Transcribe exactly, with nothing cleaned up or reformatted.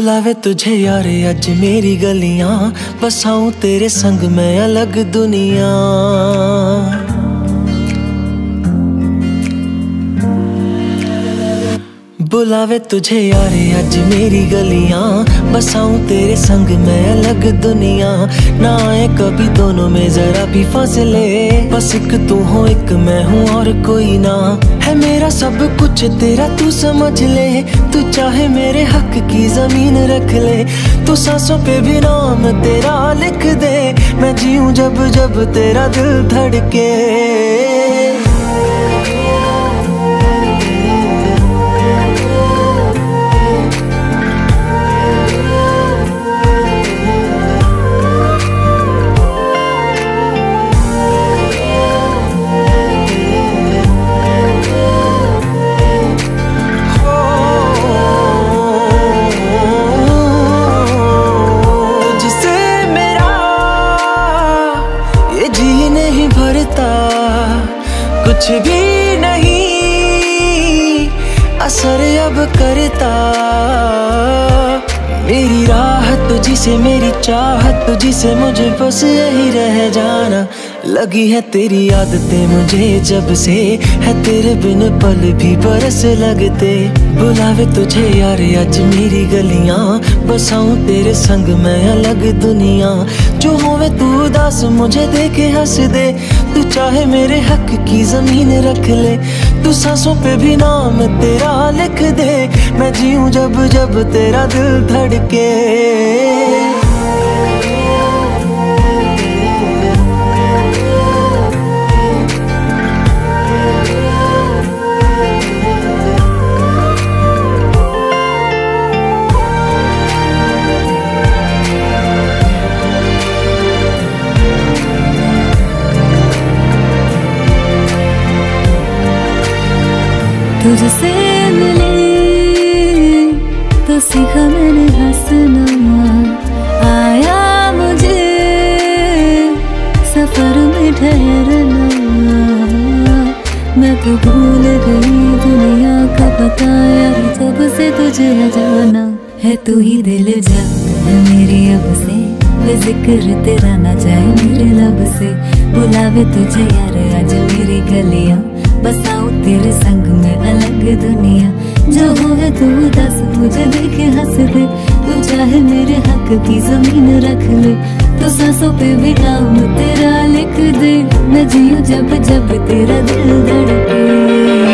बुलावे तुझे यारे अज मेरी गलियां, बसाऊं तेरे संग मैं अलग दुनिया। बुलावे तुझे यारे अज मेरी गलियां, बसाऊं तेरे संग मैं अलग दुनिया। ना आए कभी दोनों में जरा भी फासले, बस एक तू हो एक मैं हूँ और कोई ना है। मेरा सब कुछ तेरा तू समझ ले, तू चाहे मेरे हक की जमीन रख ले। तू सांसों पे भी नाम तेरा लिख दे, मैं जीऊँ जब जब तेरा दिल धड़के। कुछ भी नहीं असर अब करता, मेरी राह तुझी से मेरी चाहत तुझी से, मुझे बस यही रह जाना। लगी है तेरी आदतें मुझे जब से, है तेरे बिन पल भी बरस लगते। बुलावे तुझे यारे आज मेरी गलियां, बसाऊं तेरे संग मैं अलग दुनिया। जो होवे तू उदास मुझे देके हंस दे, तू चाहे मेरे हक की जमीन रख ले। तू सांसों पे भी नाम तेरा लिख दे, मैं जीऊं जब जब तेरा दिल धड़के। तुझसे मिले तो सीखा मैंने हंसना, आया मुझे सफर में ठहरना। मैं तो भूल गई दुनिया का पता यार, जब से तुझे जाना है तू ही दिल जा मेरी। अब से जिक्र तेरा ना जाए मेरे लब से। बुलावे तुझे यार आज मेरी गलियां, बसाऊं तेरे संग में अलग दुनिया। जो होवे तू उदास मुझे देखे हंस दे, तू चाहे मेरे हक की जमीन रख ले। तू सांसों पे भी नाम तेरा लिख दे, मैं जीऊं जब जब तेरा दिल धड़के।